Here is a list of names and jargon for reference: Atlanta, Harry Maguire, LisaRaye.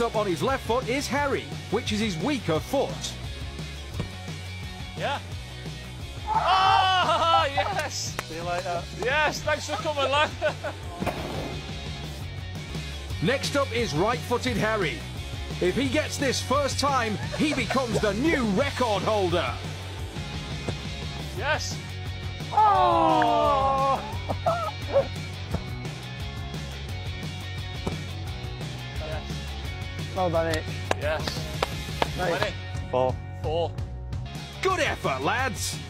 Next up on his left foot is Harry, which is his weaker foot. Yeah. Ah, oh, yes. See you later. Yes, thanks for coming, lad. Next up is right-footed Harry. If he gets this first time, he becomes the new record holder. Yes. Oh. Yes. Well done, Nick. Yes. Nice. 20. Four. Good effort, lads.